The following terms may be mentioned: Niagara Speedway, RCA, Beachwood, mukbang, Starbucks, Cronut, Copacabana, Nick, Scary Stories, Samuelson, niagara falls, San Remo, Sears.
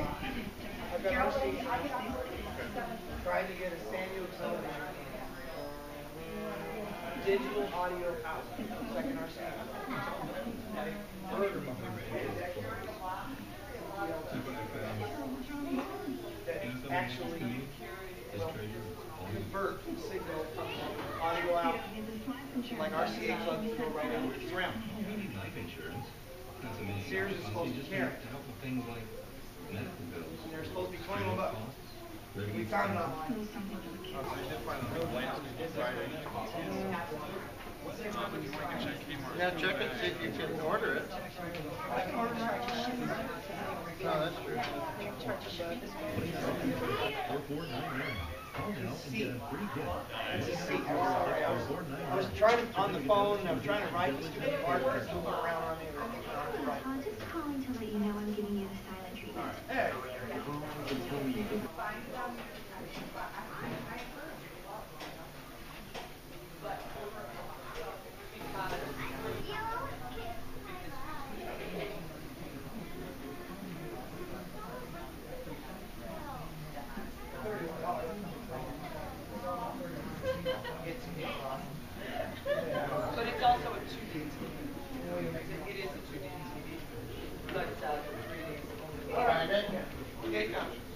I've got RCA. Trying to get a Samuelson digital audio out. Second RCA. Murder bump. That actually convert signal audio out. Like RCA plugs go right out. It's round. Life insurance. Sears is supposed to care. Things like medical bills. And they're supposed to be $21. We found it online. Yeah, check it, see if you can order it. I can order it. No, that's true. I was trying to, on the phone, I was trying to write the stupid part, but it's moving around on the internet. I'm just calling to let you know I'm giving you the silent treatment. Hey. But it's also a 2D TV. It is a 2D TV. But it's a 3D. All right, then. Okay, come.